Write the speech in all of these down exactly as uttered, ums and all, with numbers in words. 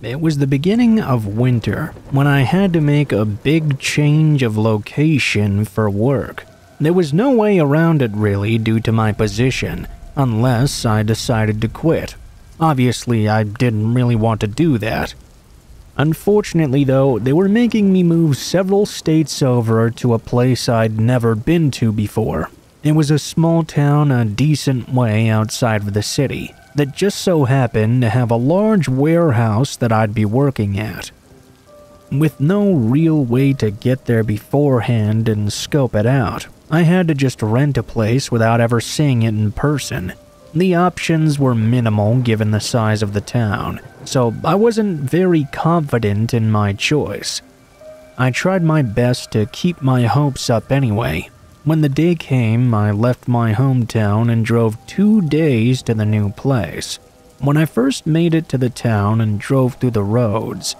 It was the beginning of winter when I had to make a big change of location for work. There was no way around it really due to my position, unless I decided to quit. Obviously, I didn't really want to do that. Unfortunately though, they were making me move several states over to a place I'd never been to before. It was a small town a decent way outside of the city that just so happened to have a large warehouse that I'd be working at. With no real way to get there beforehand and scope it out, I had to just rent a place without ever seeing it in person. The options were minimal given the size of the town, so I wasn't very confident in my choice. I tried my best to keep my hopes up anyway. When the day came, I left my hometown and drove two days to the new place. When I first made it to the town and drove through the roads,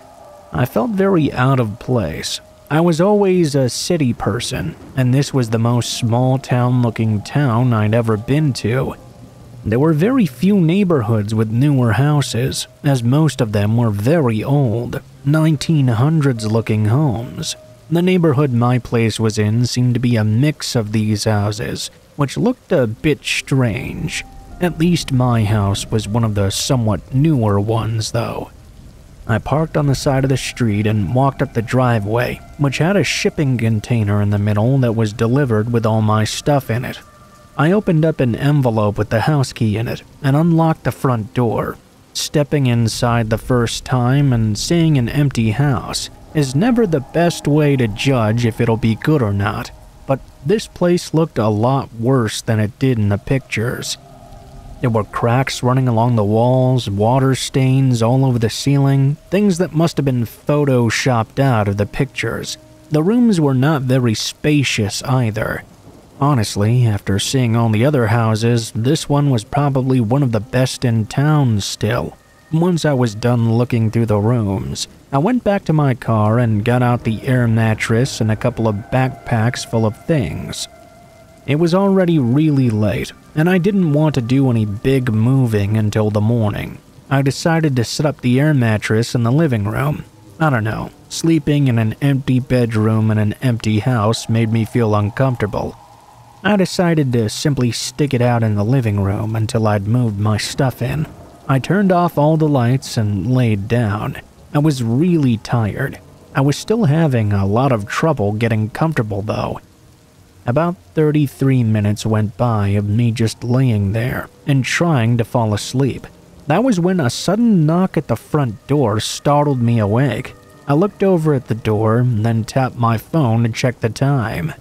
I felt very out of place. I was always a city person, and this was the most small-town-looking town I'd ever been to. There were very few neighborhoods with newer houses, as most of them were very old, nineteen hundreds-looking homes. The neighborhood my place was in seemed to be a mix of these houses, which looked a bit strange. At least my house was one of the somewhat newer ones, though. I parked on the side of the street and walked up the driveway, which had a shipping container in the middle that was delivered with all my stuff in it. I opened up an envelope with the house key in it and unlocked the front door. Stepping inside the first time and seeing an empty house is never the best way to judge if it'll be good or not, but this place looked a lot worse than it did in the pictures. There were cracks running along the walls, water stains all over the ceiling, things that must have been photoshopped out of the pictures. The rooms were not very spacious either. Honestly, after seeing all the other houses, this one was probably one of the best in town still. Once I was done looking through the rooms, I went back to my car and got out the air mattress and a couple of backpacks full of things. It was already really late, and I didn't want to do any big moving until the morning. I decided to set up the air mattress in the living room. I don't know, sleeping in an empty bedroom in an empty house made me feel uncomfortable. I decided to simply stick it out in the living room until I'd moved my stuff in. I turned off all the lights and laid down. I was really tired. I was still having a lot of trouble getting comfortable though. About thirty-three minutes went by of me just laying there and trying to fall asleep. That was when a sudden knock at the front door startled me awake. I looked over at the door, then tapped my phone to check the time.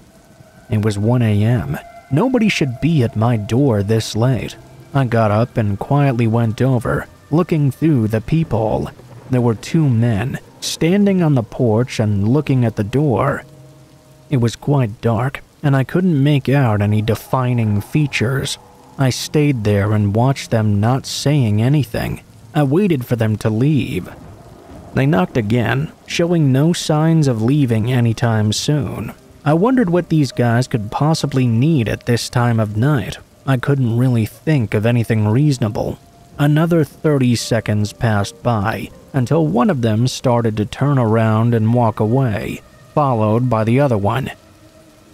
It was one A M Nobody should be at my door this late. I got up and quietly went over, looking through the peephole. There were two men, standing on the porch and looking at the door. It was quite dark, and I couldn't make out any defining features. I stayed there and watched them, not saying anything. I waited for them to leave. They knocked again, showing no signs of leaving anytime soon. I wondered what these guys could possibly need at this time of night. I couldn't really think of anything reasonable. Another thirty seconds passed by until one of them started to turn around and walk away, followed by the other one.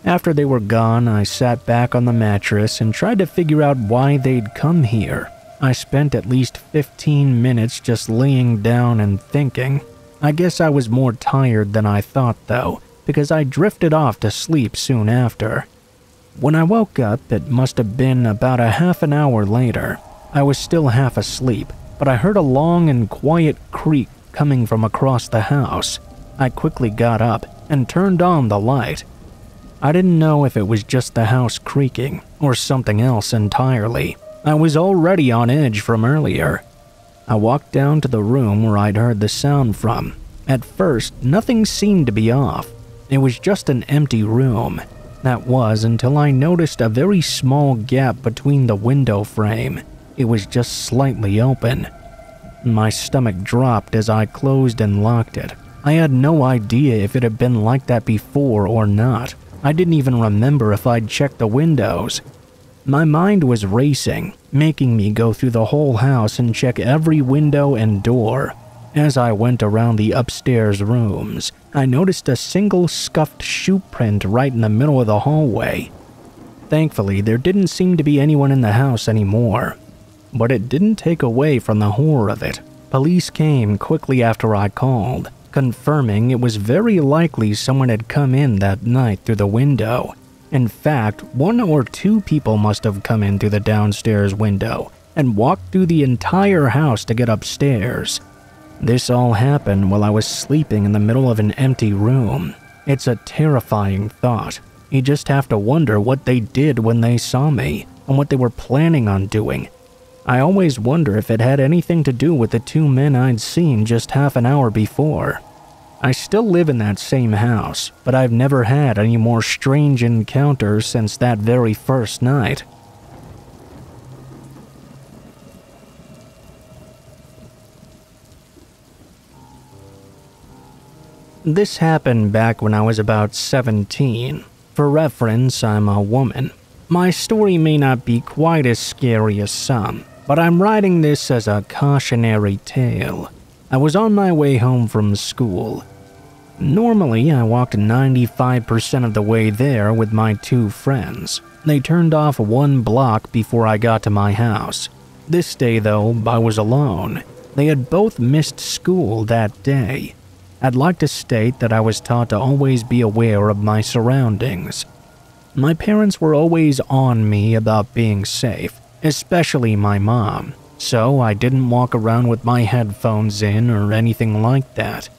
After they were gone, I sat back on the mattress and tried to figure out why they'd come here. I spent at least fifteen minutes just laying down and thinking. I guess I was more tired than I thought though, because I drifted off to sleep soon after. When I woke up, it must have been about a half an hour later. I was still half asleep, but I heard a long and quiet creak coming from across the house. I quickly got up and turned on the light. I didn't know if it was just the house creaking or something else entirely. I was already on edge from earlier. I walked down to the room where I'd heard the sound from. At first, nothing seemed to be off. It was just an empty room. That was until I noticed a very small gap between the window frame. It was just slightly open. My stomach dropped as I closed and locked it. I had no idea if it had been like that before or not. I didn't even remember if I'd checked the windows. My mind was racing, making me go through the whole house and check every window and door. As I went around the upstairs rooms, I noticed a single scuffed shoe print right in the middle of the hallway. Thankfully, there didn't seem to be anyone in the house anymore. But it didn't take away from the horror of it. Police came quickly after I called, confirming it was very likely someone had come in that night through the window. In fact, one or two people must have come in through the downstairs window and walked through the entire house to get upstairs. This all happened while I was sleeping in the middle of an empty room. It's a terrifying thought. You just have to wonder what they did when they saw me and what they were planning on doing. I always wonder if it had anything to do with the two men I'd seen just half an hour before. I still live in that same house, but I've never had any more strange encounters since that very first night. This happened back when I was about seventeen. For reference, I'm a woman. My story may not be quite as scary as some, but I'm writing this as a cautionary tale. I was on my way home from school. Normally, I walked ninety-five percent of the way there with my two friends. They turned off one block before I got to my house. This day, though, I was alone. They had both missed school that day. I'd like to state that I was taught to always be aware of my surroundings. My parents were always on me about being safe, especially my mom, so I didn't walk around with my headphones in or anything like that.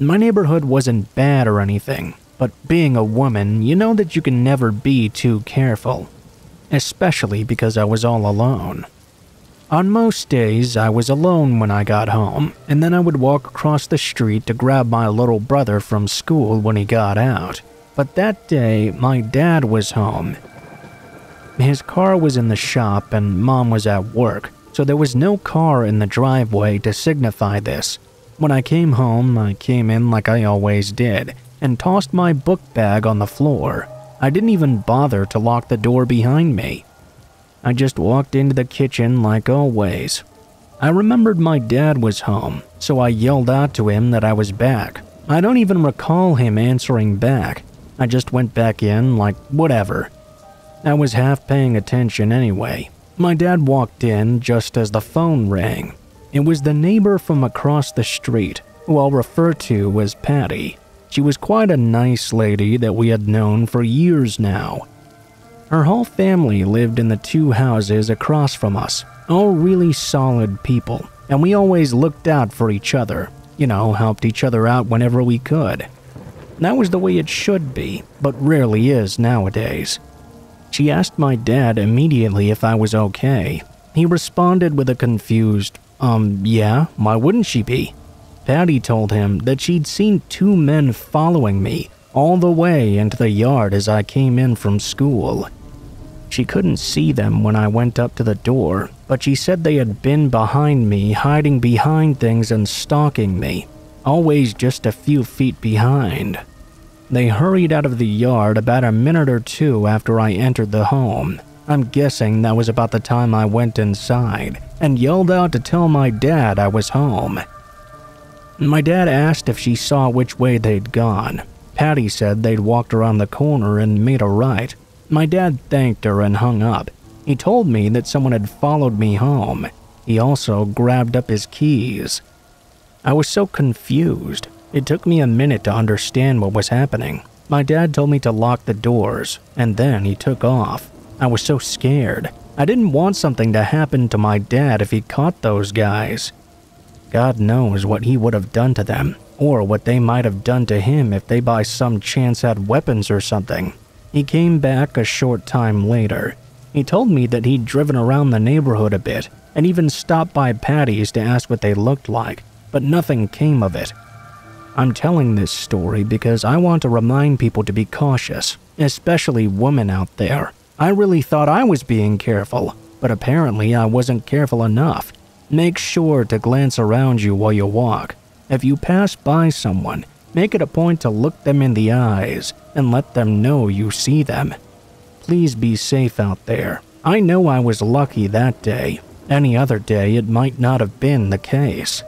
My neighborhood wasn't bad or anything, but being a woman, you know that you can never be too careful, especially because I was all alone. On most days, I was alone when I got home, and then I would walk across the street to grab my little brother from school when he got out. But that day, my dad was home. His car was in the shop and mom was at work, so there was no car in the driveway to signify this. When I came home, I came in like I always did and tossed my book bag on the floor. I didn't even bother to lock the door behind me. I just walked into the kitchen like always. I remembered my dad was home, so I yelled out to him that I was back. I don't even recall him answering back. I just went back in like whatever. I was half paying attention anyway. My dad walked in just as the phone rang. It was the neighbor from across the street, who I'll refer to as Patty. She was quite a nice lady that we had known for years now. Her whole family lived in the two houses across from us, all really solid people, and we always looked out for each other, you know, helped each other out whenever we could. That was the way it should be, but rarely is nowadays. She asked my dad immediately if I was okay. He responded with a confused, um, yeah, why wouldn't she be? Patty told him that she'd seen two men following me all the way into the yard as I came in from school. She couldn't see them when I went up to the door, but she said they had been behind me, hiding behind things and stalking me, always just a few feet behind. They hurried out of the yard about a minute or two after I entered the home. I'm guessing that was about the time I went inside and yelled out to tell my dad I was home. My dad asked if she saw which way they'd gone. Patty said they'd walked around the corner and made a right. My dad thanked her and hung up. He told me that someone had followed me home. He also grabbed up his keys. I was so confused. It took me a minute to understand what was happening. My dad told me to lock the doors, and then he took off. I was so scared. I didn't want something to happen to my dad if he caught those guys. God knows what he would have done to them, or what they might have done to him if they by some chance had weapons or something. He came back a short time later. He told me that he'd driven around the neighborhood a bit and even stopped by Patty's to ask what they looked like, but nothing came of it. I'm telling this story because I want to remind people to be cautious, especially women out there. I really thought I was being careful, but apparently I wasn't careful enough. Make sure to glance around you while you walk. If you pass by someone, make it a point to look them in the eyes and let them know you see them. Please be safe out there. I know I was lucky that day. Any other day, it might not have been the case.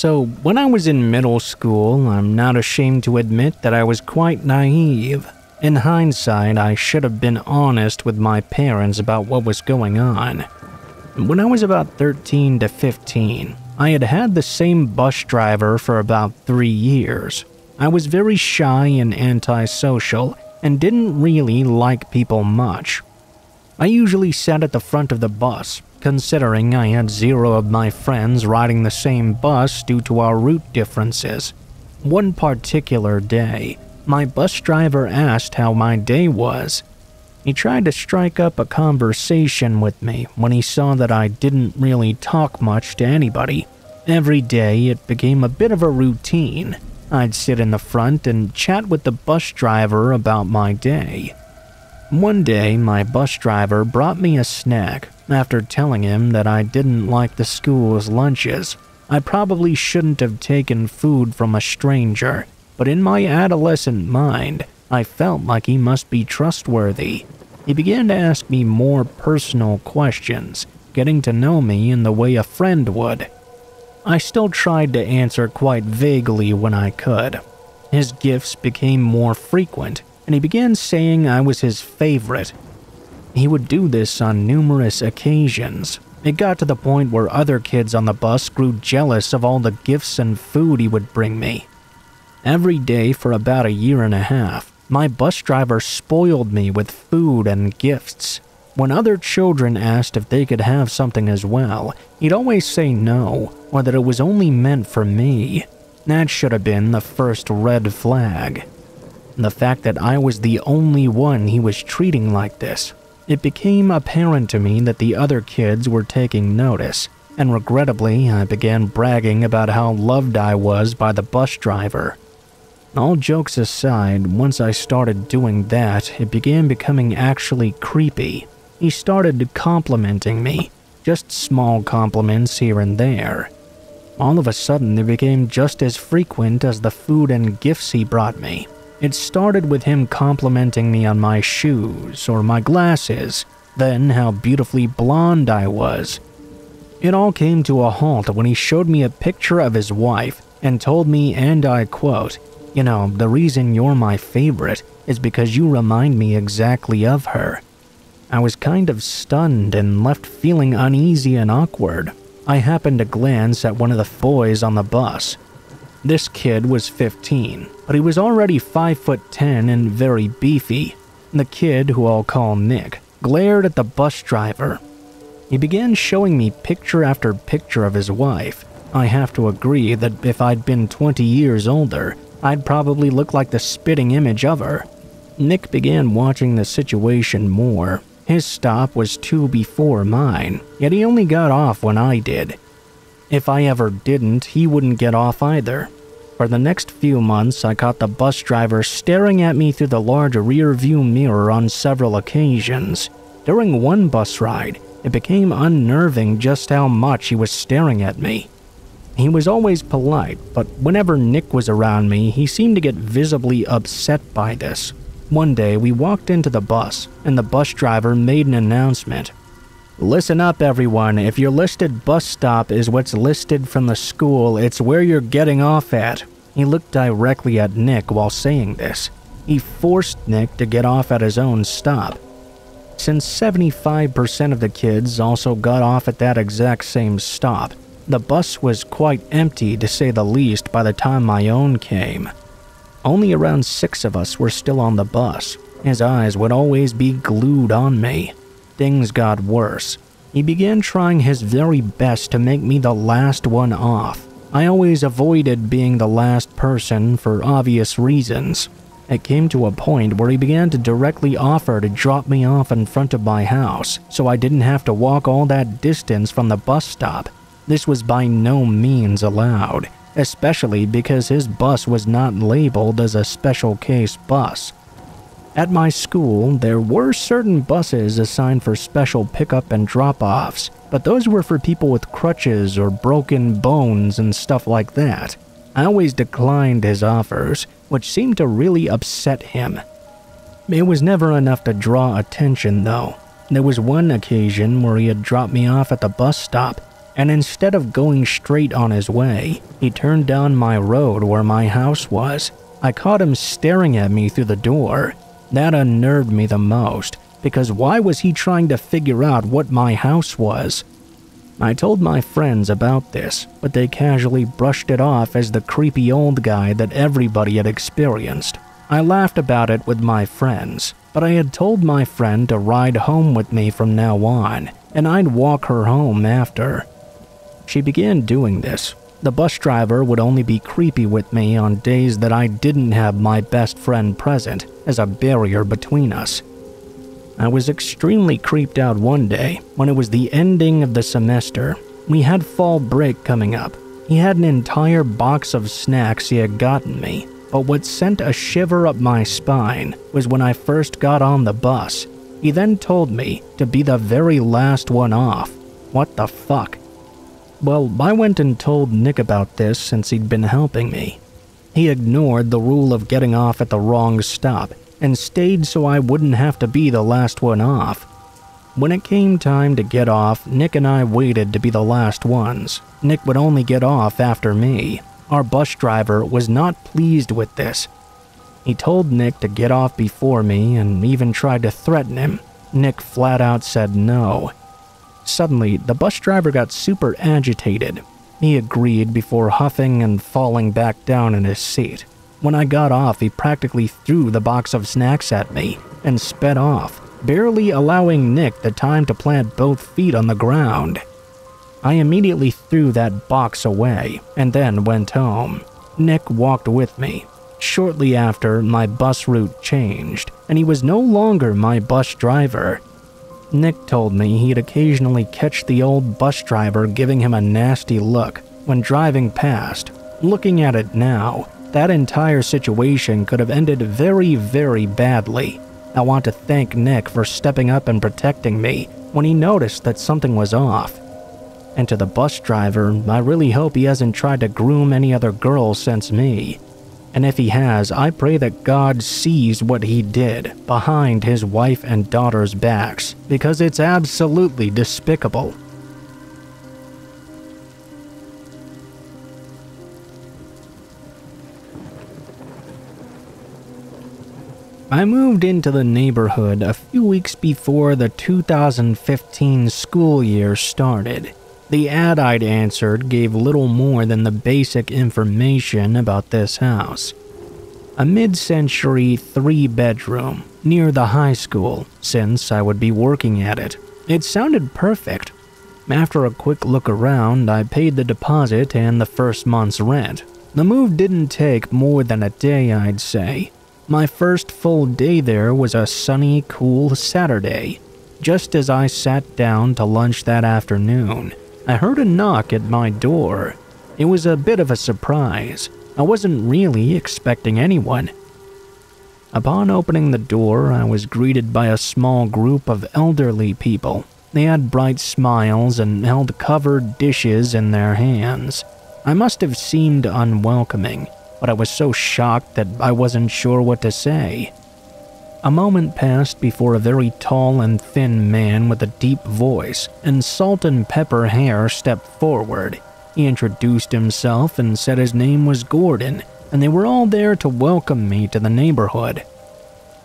so when I was in middle school, I'm not ashamed to admit that I was quite naive. In hindsight, I should have been honest with my parents about what was going on. When I was about thirteen to fifteen, I had had the same bus driver for about three years. I was very shy and antisocial and didn't really like people much. I usually sat at the front of the bus, considering I had zero of my friends riding the same bus due to our route differences. One particular day, my bus driver asked how my day was. He tried to strike up a conversation with me when he saw that I didn't really talk much to anybody. Every day, it became a bit of a routine. I'd sit in the front and chat with the bus driver about my day. One day, my bus driver brought me a snack after telling him that I didn't like the school's lunches. I probably shouldn't have taken food from a stranger, but in my adolescent mind, I felt like he must be trustworthy. He began to ask me more personal questions, getting to know me in the way a friend would. I still tried to answer quite vaguely when I could. His gifts became more frequent, and he began saying I was his favorite. He would do this on numerous occasions. It got to the point where other kids on the bus grew jealous of all the gifts and food he would bring me. Every day for about a year and a half, my bus driver spoiled me with food and gifts. When other children asked if they could have something as well, he'd always say no, or that it was only meant for me. That should have been the first red flag. The fact that I was the only one he was treating like this, it became apparent to me that the other kids were taking notice, and regrettably, I began bragging about how loved I was by the bus driver. All jokes aside, once I started doing that, it began becoming actually creepy. He started complimenting me, just small compliments here and there. All of a sudden, they became just as frequent as the food and gifts he brought me. It started with him complimenting me on my shoes or my glasses, then how beautifully blonde I was. It all came to a halt when he showed me a picture of his wife and told me, and I quote, "You know, the reason you're my favorite is because you remind me exactly of her." I was kind of stunned and left feeling uneasy and awkward. I happened to glance at one of the boys on the bus. This kid was fifteen, but he was already five foot ten and very beefy. The kid, who I'll call Nick, glared at the bus driver. He began showing me picture after picture of his wife. I have to agree that if I'd been twenty years older, I'd probably look like the spitting image of her. Nick began watching the situation more. His stop was two before mine, yet he only got off when I did. If I ever didn't, he wouldn't get off either. For the next few months, I caught the bus driver staring at me through the large rear-view mirror on several occasions. During one bus ride, it became unnerving just how much he was staring at me. He was always polite, but whenever Nick was around me, he seemed to get visibly upset by this. One day, we walked into the bus, and the bus driver made an announcement. "Listen up, everyone. If your listed bus stop is what's listed from the school, it's where you're getting off at." He looked directly at Nick while saying this. He forced Nick to get off at his own stop. Since seventy-five percent of the kids also got off at that exact same stop, the bus was quite empty, to say the least, by the time my own came. Only around six of us were still on the bus. His eyes would always be glued on me. Things got worse. He began trying his very best to make me the last one off. I always avoided being the last person for obvious reasons. It came to a point where he began to directly offer to drop me off in front of my house, so I didn't have to walk all that distance from the bus stop. This was by no means allowed, especially because his bus was not labeled as a special case bus. At my school, there were certain buses assigned for special pickup and drop-offs, but those were for people with crutches or broken bones and stuff like that. I always declined his offers, which seemed to really upset him. It was never enough to draw attention, though. There was one occasion where he had dropped me off at the bus stop, and instead of going straight on his way, he turned down my road where my house was. I caught him staring at me through the door. That unnerved me the most, because why was he trying to figure out what my house was? I told my friends about this, but they casually brushed it off as the creepy old guy that everybody had experienced. I laughed about it with my friends, but I had told my friend to ride home with me from now on, and I'd walk her home after. She began doing this. The bus driver would only be creepy with me on days that I didn't have my best friend present as a barrier between us. I was extremely creeped out one day when it was the ending of the semester. We had fall break coming up. He had an entire box of snacks he had gotten me, but what sent a shiver up my spine was when I first got on the bus. He then told me to be the very last one off. What the fuck? Well, I went and told Nick about this since he'd been helping me. He ignored the rule of getting off at the wrong stop and stayed so I wouldn't have to be the last one off. When it came time to get off, Nick and I waited to be the last ones. Nick would only get off after me. Our bus driver was not pleased with this. He told Nick to get off before me and even tried to threaten him. Nick flat out said no. Suddenly, the bus driver got super agitated. He agreed before huffing and falling back down in his seat. When I got off, he practically threw the box of snacks at me and sped off, barely allowing Nick the time to plant both feet on the ground. I immediately threw that box away and then went home. Nick walked with me. Shortly after, my bus route changed, and he was no longer my bus driver. Nick told me he'd occasionally catch the old bus driver giving him a nasty look when driving past. Looking at it now, that entire situation could have ended very, very badly. I want to thank Nick for stepping up and protecting me when he noticed that something was off. And to the bus driver, I really hope he hasn't tried to groom any other girl since me. And if he has, I pray that God sees what he did behind his wife and daughter's backs, because it's absolutely despicable. I moved into the neighborhood a few weeks before the two thousand fifteen school year started. The ad I'd answered gave little more than the basic information about this house. A mid-century three-bedroom, near the high school, since I would be working at it. It sounded perfect. After a quick look around, I paid the deposit and the first month's rent. The move didn't take more than a day, I'd say. My first full day there was a sunny, cool Saturday. Just as I sat down to lunch that afternoon, I heard a knock at my door. It was a bit of a surprise. I wasn't really expecting anyone. Upon opening the door, I was greeted by a small group of elderly people. They had bright smiles and held covered dishes in their hands. I must have seemed unwelcoming, but I was so shocked that I wasn't sure what to say. A moment passed before a very tall and thin man with a deep voice and salt and pepper hair stepped forward. He introduced himself and said his name was Gordon, and they were all there to welcome me to the neighborhood.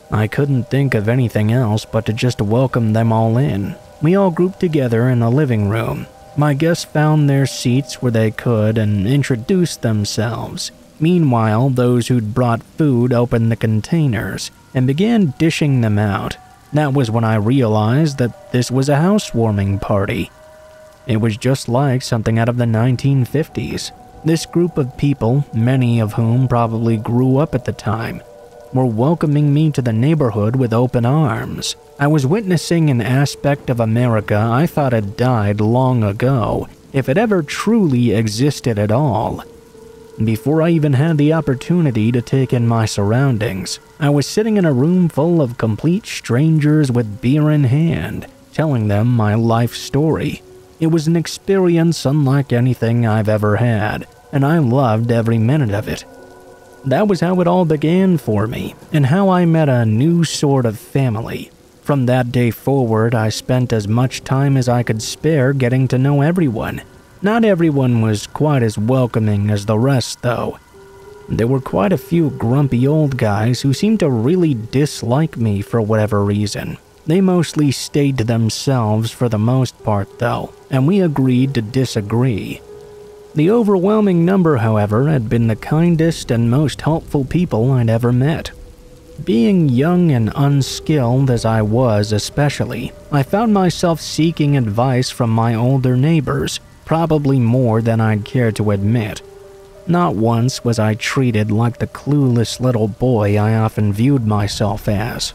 I couldn't think of anything else but to just welcome them all in. We all grouped together in the living room. My guests found their seats where they could and introduced themselves. Meanwhile, those who'd brought food opened the containers and began dishing them out. That was when I realized that this was a housewarming party. It was just like something out of the nineteen fifties. This group of people, many of whom probably grew up at the time, were welcoming me to the neighborhood with open arms. I was witnessing an aspect of America I thought had died long ago, if it ever truly existed at all. Before I even had the opportunity to take in my surroundings, I was sitting in a room full of complete strangers with beer in hand, telling them my life story. It was an experience unlike anything I've ever had, and I loved every minute of it. That was how it all began for me, and how I met a new sort of family. From that day forward, I spent as much time as I could spare getting to know everyone. Not everyone was quite as welcoming as the rest, though. There were quite a few grumpy old guys who seemed to really dislike me for whatever reason. They mostly stayed to themselves for the most part, though, and we agreed to disagree. The overwhelming number, however, had been the kindest and most helpful people I'd ever met. Being young and unskilled as I was especially, I found myself seeking advice from my older neighbors, probably more than I'd care to admit. Not once was I treated like the clueless little boy I often viewed myself as.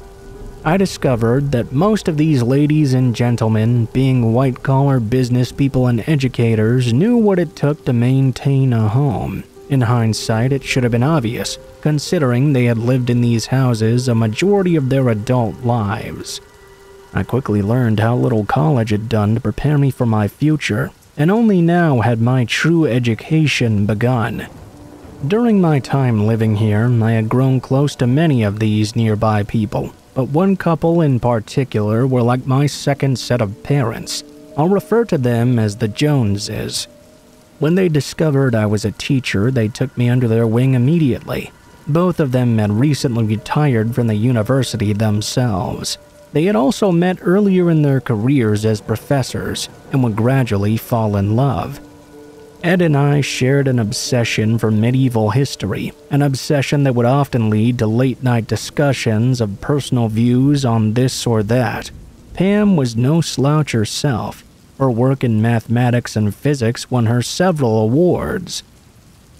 I discovered that most of these ladies and gentlemen, being white-collar business people and educators, knew what it took to maintain a home. In hindsight, it should have been obvious, considering they had lived in these houses a majority of their adult lives. I quickly learned how little college had done to prepare me for my future, and only now had my true education begun. During my time living here, I had grown close to many of these nearby people, but one couple in particular were like my second set of parents. I'll refer to them as the Joneses. When they discovered I was a teacher, they took me under their wing immediately. Both of them had recently retired from the university themselves. They had also met earlier in their careers as professors and would gradually fall in love. Ed and I shared an obsession for medieval history, an obsession that would often lead to late-night discussions of personal views on this or that. Pam was no slouch herself. Her work in mathematics and physics won her several awards.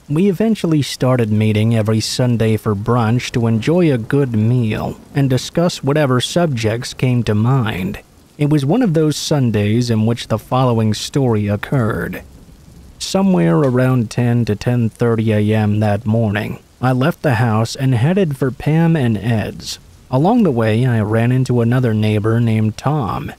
We eventually started meeting every Sunday for brunch to enjoy a good meal and discuss whatever subjects came to mind. It was one of those Sundays in which the following story occurred. Somewhere around ten to ten thirty a m that morning, I left the house and headed for Pam and Ed's. Along the way, I ran into another neighbor named Tom.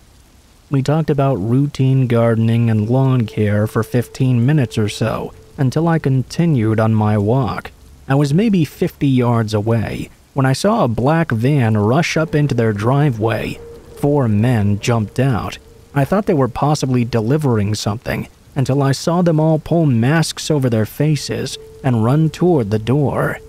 We talked about routine gardening and lawn care for fifteen minutes or so, until I continued on my walk. I was maybe fifty yards away when I saw a black van rush up into their driveway. Four men jumped out. I thought they were possibly delivering something until I saw them all pull masks over their faces and run toward the door.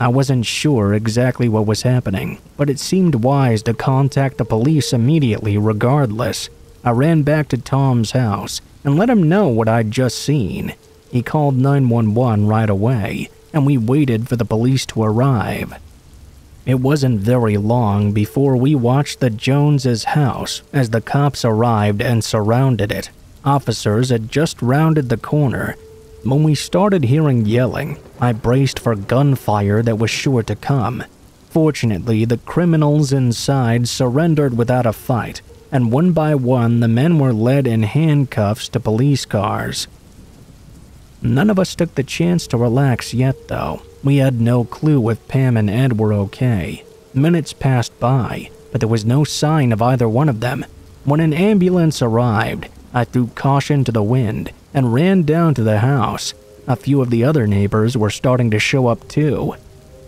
I wasn't sure exactly what was happening, but it seemed wise to contact the police immediately regardless. I ran back to Tom's house and let him know what I'd just seen. He called nine one one right away, and we waited for the police to arrive. It wasn't very long before we watched the Joneses' house as the cops arrived and surrounded it. Officers had just rounded the corner. When we started hearing yelling, I braced for gunfire that was sure to come. Fortunately, the criminals inside surrendered without a fight, and one by one the men were led in handcuffs to police cars. None of us took the chance to relax yet, though. We had no clue if Pam and Ed were okay. Minutes passed by, but there was no sign of either one of them. When an ambulance arrived, I threw caution to the wind and ran down to the house. A few of the other neighbors were starting to show up too.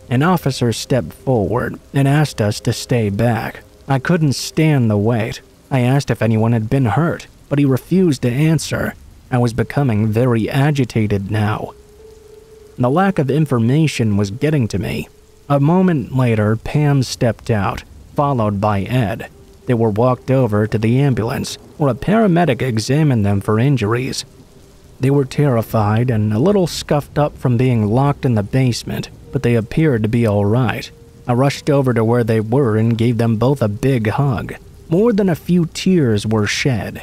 An officer stepped forward and asked us to stay back. I couldn't stand the wait. I asked if anyone had been hurt, but he refused to answer. I was becoming very agitated now. The lack of information was getting to me. A moment later, Pam stepped out, followed by Ed. They were walked over to the ambulance, where a paramedic examined them for injuries. They were terrified and a little scuffed up from being locked in the basement, but they appeared to be all right. I rushed over to where they were and gave them both a big hug. More than a few tears were shed.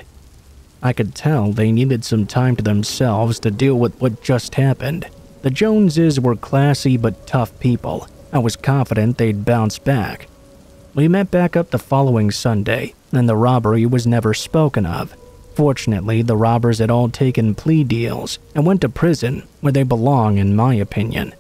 I could tell they needed some time to themselves to deal with what just happened. The Joneses were classy but tough people. I was confident they'd bounce back. We met back up the following Sunday, and the robbery was never spoken of. Fortunately, the robbers had all taken plea deals and went to prison, where they belong in my opinion.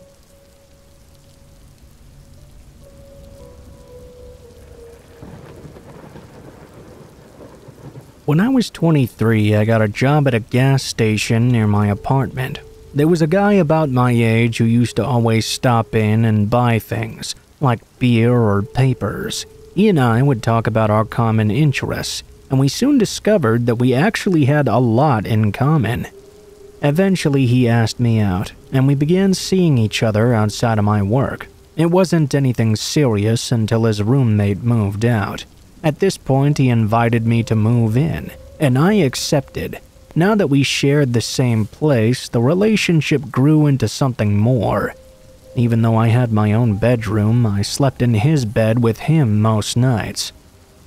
When I was twenty-three, I got a job at a gas station near my apartment. There was a guy about my age who used to always stop in and buy things, like beer or papers. He and I would talk about our common interests. and we soon discovered that we actually had a lot in common. Eventually he asked me out, and we began seeing each other outside of my work. It wasn't anything serious until his roommate moved out. At this point he invited me to move in, and I accepted. Now that we shared the same place, the relationship grew into something more. Even though I had my own bedroom, I slept in his bed with him most nights.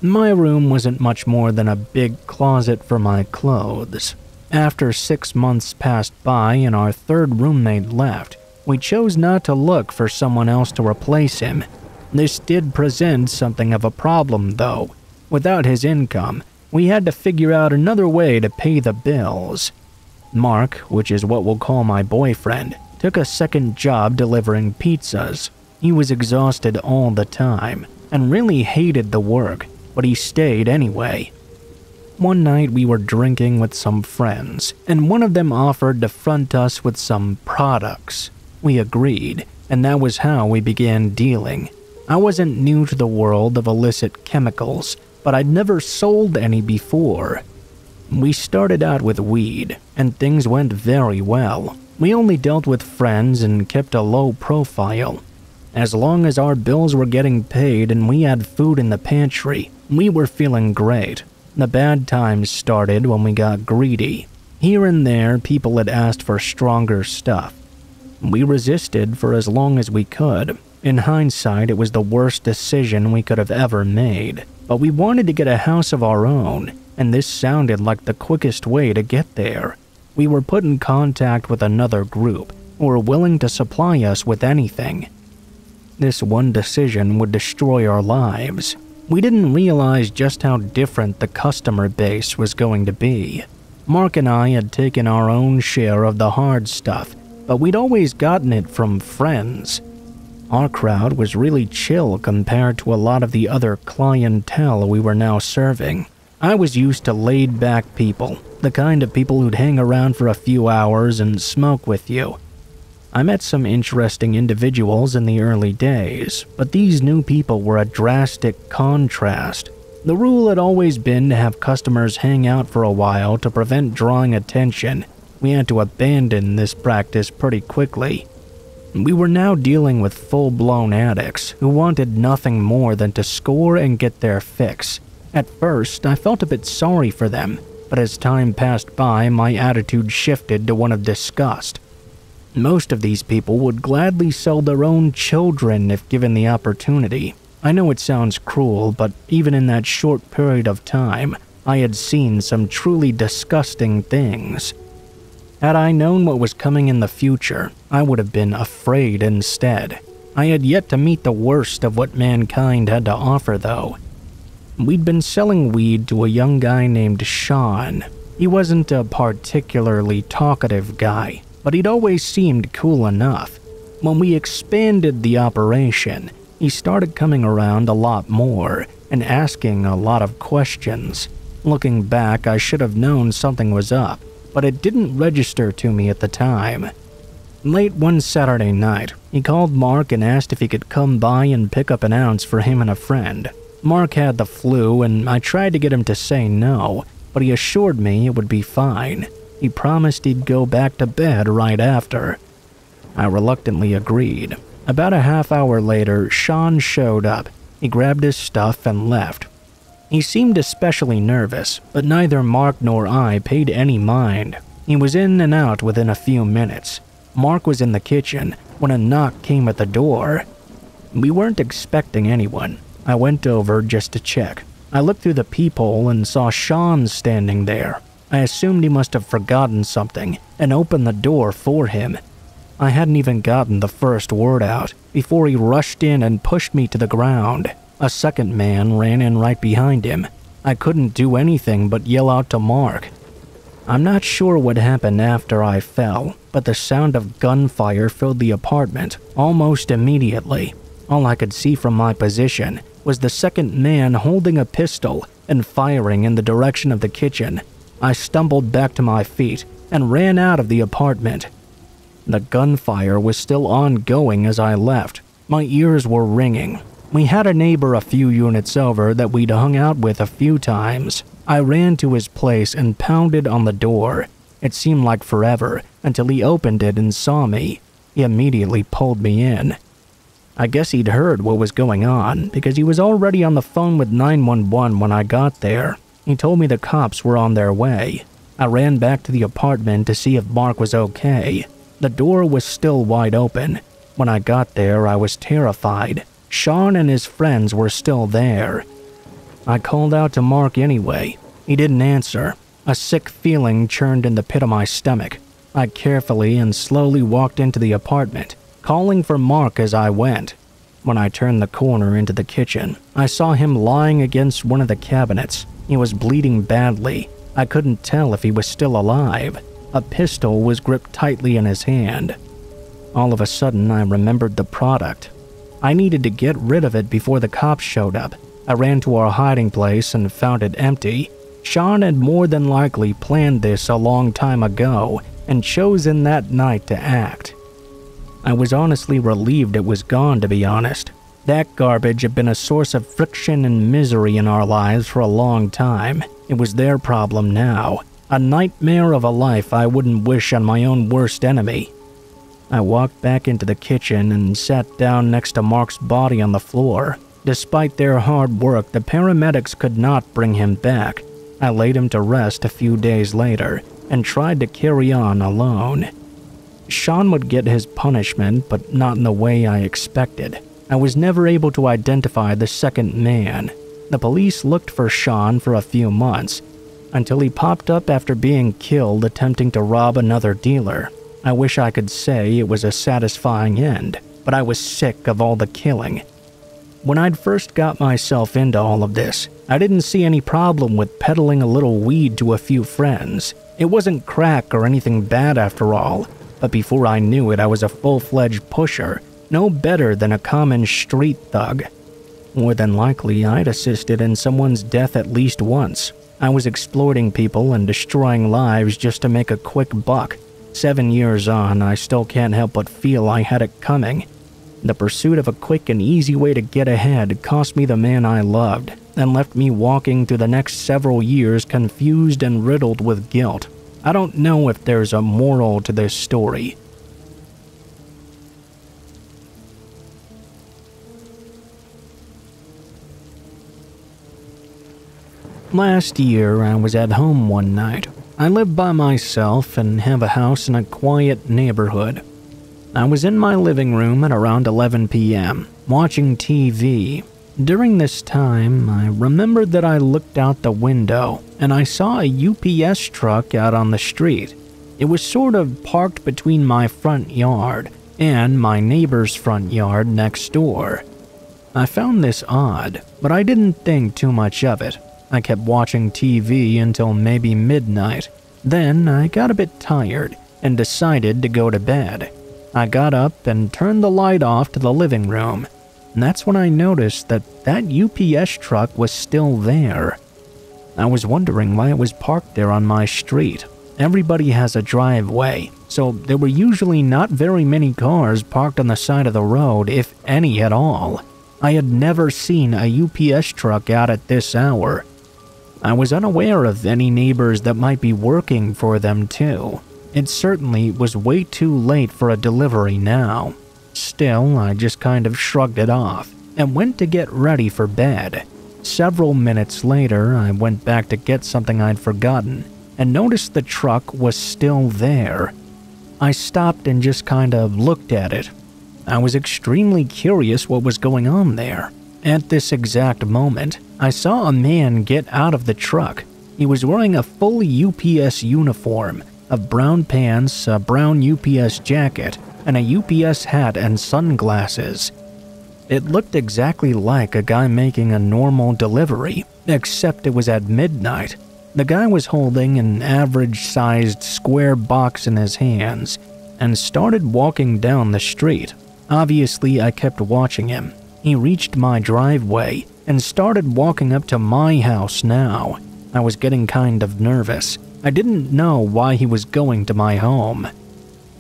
My room wasn't much more than a big closet for my clothes. After six months passed by and our third roommate left, we chose not to look for someone else to replace him. This did present something of a problem, though. Without his income, we had to figure out another way to pay the bills. Mark, which is what we'll call my boyfriend, took a second job delivering pizzas. He was exhausted all the time and really hated the work, but he stayed anyway. One night we were drinking with some friends, and one of them offered to front us with some products. We agreed, and that was how we began dealing. I wasn't new to the world of illicit chemicals, but I'd never sold any before. We started out with weed, and things went very well. We only dealt with friends and kept a low profile. As long as our bills were getting paid and we had food in the pantry, we were feeling great. The bad times started when we got greedy. Here and there, people had asked for stronger stuff. We resisted for as long as we could. In hindsight, it was the worst decision we could have ever made. But we wanted to get a house of our own, and this sounded like the quickest way to get there. We were put in contact with another group who were willing to supply us with anything. This one decision would destroy our lives. We didn't realize just how different the customer base was going to be. Mark and I had taken our own share of the hard stuff, but we'd always gotten it from friends. Our crowd was really chill compared to a lot of the other clientele we were now serving. I was used to laid-back people, the kind of people who'd hang around for a few hours and smoke with you. I met some interesting individuals in the early days, but these new people were a drastic contrast. The rule had always been to have customers hang out for a while to prevent drawing attention. We had to abandon this practice pretty quickly. We were now dealing with full-blown addicts who wanted nothing more than to score and get their fix. At first, I felt a bit sorry for them, but as time passed by, my attitude shifted to one of disgust. Most of these people would gladly sell their own children if given the opportunity. I know it sounds cruel, but even in that short period of time, I had seen some truly disgusting things. Had I known what was coming in the future, I would have been afraid instead. I had yet to meet the worst of what mankind had to offer, though. We'd been selling weed to a young guy named Sean. He wasn't a particularly talkative guy, but he'd always seemed cool enough. When we expanded the operation, he started coming around a lot more and asking a lot of questions. Looking back, I should have known something was up, but it didn't register to me at the time. Late one Saturday night, he called Mark and asked if he could come by and pick up an ounce for him and a friend. Mark had the flu, and I tried to get him to say no, but he assured me it would be fine. He promised he'd go back to bed right after. I reluctantly agreed. About a half hour later, Sean showed up. He grabbed his stuff and left. He seemed especially nervous, but neither Mark nor I paid any mind. He was in and out within a few minutes. Mark was in the kitchen when a knock came at the door. We weren't expecting anyone. I went over just to check. I looked through the peephole and saw Sean standing there. I assumed he must have forgotten something and opened the door for him. I hadn't even gotten the first word out before he rushed in and pushed me to the ground. A second man ran in right behind him. I couldn't do anything but yell out to Mark. I'm not sure what happened after I fell, but the sound of gunfire filled the apartment almost immediately. All I could see from my position was the second man holding a pistol and firing in the direction of the kitchen. I stumbled back to my feet and ran out of the apartment. The gunfire was still ongoing as I left. My ears were ringing. We had a neighbor a few units over that we'd hung out with a few times. I ran to his place and pounded on the door. It seemed like forever until he opened it and saw me. He immediately pulled me in. I guess he'd heard what was going on because he was already on the phone with nine one one when I got there. He told me the cops were on their way. I ran back to the apartment to see if Mark was okay. The door was still wide open. When I got there, I was terrified. Sean and his friends were still there. I called out to Mark anyway. He didn't answer. A sick feeling churned in the pit of my stomach. I carefully and slowly walked into the apartment, calling for Mark as I went. When I turned the corner into the kitchen, I saw him lying against one of the cabinets. He was bleeding badly. I couldn't tell if he was still alive. A pistol was gripped tightly in his hand. All of a sudden, I remembered the product. I needed to get rid of it before the cops showed up. I ran to our hiding place and found it empty. Sean had more than likely planned this a long time ago and chosen that night to act. I was honestly relieved it was gone, to be honest. That garbage had been a source of friction and misery in our lives for a long time. It was their problem now. A nightmare of a life I wouldn't wish on my own worst enemy. I walked back into the kitchen and sat down next to Mark's body on the floor. Despite their hard work, the paramedics could not bring him back. I laid him to rest a few days later and tried to carry on alone. Sean would get his punishment, but not in the way I expected. I was never able to identify the second man. The police looked for Sean for a few months, until he popped up after being killed attempting to rob another dealer. I wish I could say it was a satisfying end, but I was sick of all the killing. When I'd first got myself into all of this, I didn't see any problem with peddling a little weed to a few friends. It wasn't crack or anything bad after all, but before I knew it, I was a full-fledged pusher, no better than a common street thug. More than likely, I'd assisted in someone's death at least once. I was exploiting people and destroying lives just to make a quick buck. Seven years on, I still can't help but feel I had it coming. The pursuit of a quick and easy way to get ahead cost me the man I loved and left me walking through the next several years confused and riddled with guilt. I don't know if there's a moral to this story. Last year, I was at home one night. I live by myself and have a house in a quiet neighborhood. I was in my living room at around eleven p m, watching T V. During this time, I remembered that I looked out the window and I saw a U P S truck out on the street. It was sort of parked between my front yard and my neighbor's front yard next door. I found this odd, but I didn't think too much of it. I kept watching T V until maybe midnight. Then I got a bit tired and decided to go to bed. I got up and turned the light off to the living room. And that's when I noticed that that U P S truck was still there. I was wondering why it was parked there on my street. Everybody has a driveway, so there were usually not very many cars parked on the side of the road, if any at all. I had never seen a U P S truck out at this hour. I was unaware of any neighbors that might be working for them too. It certainly was way too late for a delivery now. Still, I just kind of shrugged it off and went to get ready for bed. Several minutes later, I went back to get something I'd forgotten and noticed the truck was still there. I stopped and just kind of looked at it. I was extremely curious what was going on there. At this exact moment, I saw a man get out of the truck. He was wearing a full U P S uniform of brown pants, a brown U P S jacket, and a U P S hat and sunglasses. It looked exactly like a guy making a normal delivery, except it was at midnight. The guy was holding an average-sized square box in his hands and started walking down the street. Obviously, I kept watching him. He reached my driveway and started walking up to my house now. I was getting kind of nervous. I didn't know why he was going to my home.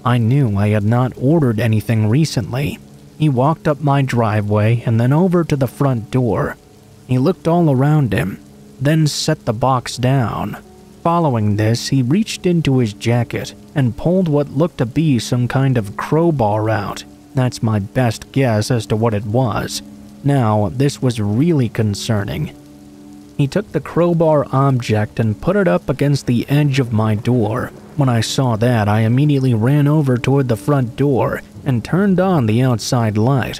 I knew I had not ordered anything recently. He walked up my driveway and then over to the front door. He looked all around him, then set the box down. Following this, he reached into his jacket and pulled what looked to be some kind of crowbar out. That's my best guess as to what it was. Now, this was really concerning. He took the crowbar object and put it up against the edge of my door. When I saw that, I immediately ran over toward the front door and turned on the outside light.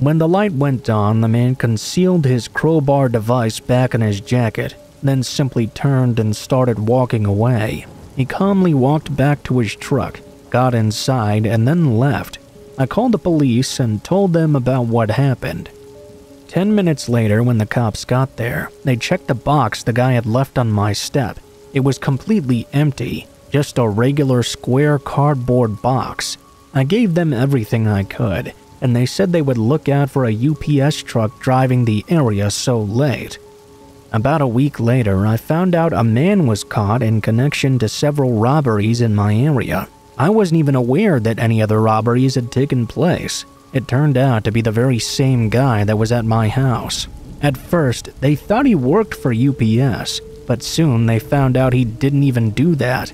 When the light went on, the man concealed his crowbar device back in his jacket, then simply turned and started walking away. He calmly walked back to his truck, got inside, and then left. I called the police and told them about what happened. Ten minutes later, when the cops got there, they checked the box the guy had left on my step. It was completely empty, just a regular square cardboard box. I gave them everything I could, and they said they would look out for a U P S truck driving the area so late. About a week later, I found out a man was caught in connection to several robberies in my area. I wasn't even aware that any other robberies had taken place. It turned out to be the very same guy that was at my house. At first, they thought he worked for U P S, but soon they found out he didn't even do that.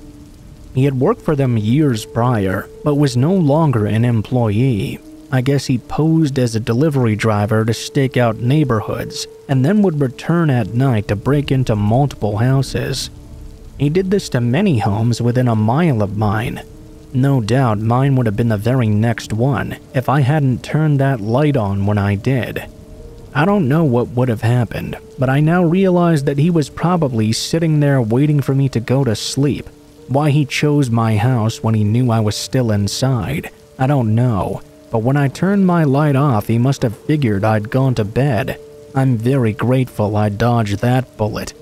He had worked for them years prior, but was no longer an employee. I guess he posed as a delivery driver to stake out neighborhoods, and then would return at night to break into multiple houses. He did this to many homes within a mile of mine. No doubt mine would have been the very next one if I hadn't turned that light on when I did. I don't know what would have happened, but I now realize that he was probably sitting there waiting for me to go to sleep. Why he chose my house when he knew I was still inside, I don't know, but when I turned my light off, he must have figured I'd gone to bed. I'm very grateful I dodged that bullet.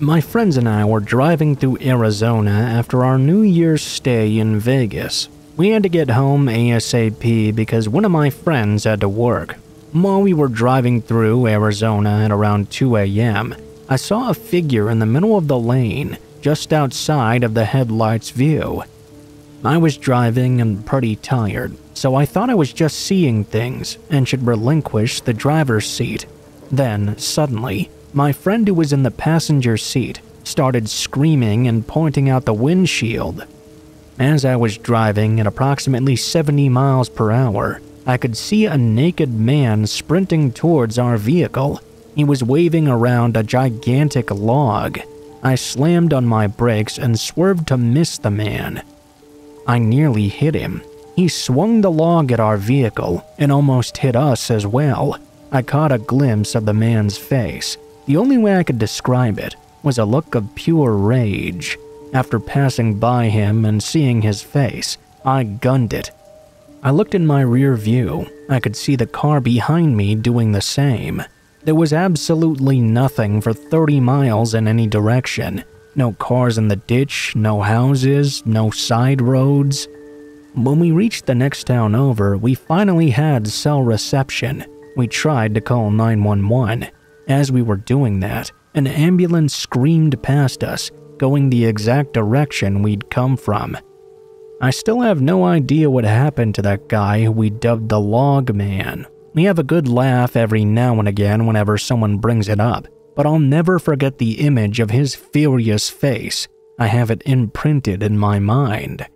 My friends and I were driving through Arizona after our New Year's stay in Vegas. We had to get home ASAP because one of my friends had to work. While we were driving through Arizona at around two A M, I saw a figure in the middle of the lane, just outside of the headlights view. I was driving and pretty tired, so I thought I was just seeing things and should relinquish the driver's seat. Then, suddenly, my friend who was in the passenger seat started screaming and pointing out the windshield. As I was driving at approximately seventy miles per hour, I could see a naked man sprinting towards our vehicle. He was waving around a gigantic log. I slammed on my brakes and swerved to miss the man. I nearly hit him. He swung the log at our vehicle and almost hit us as well. I caught a glimpse of the man's face. The only way I could describe it was a look of pure rage. After passing by him and seeing his face, I gunned it. I looked in my rear view. I could see the car behind me doing the same. There was absolutely nothing for thirty miles in any direction. No cars in the ditch, no houses, no side roads. When we reached the next town over, we finally had cell reception. We tried to call nine one one. As we were doing that, an ambulance screamed past us, going the exact direction we'd come from. I still have no idea what happened to that guy who we dubbed the Log Man. We have a good laugh every now and again whenever someone brings it up, but I'll never forget the image of his furious face. I have it imprinted in my mind.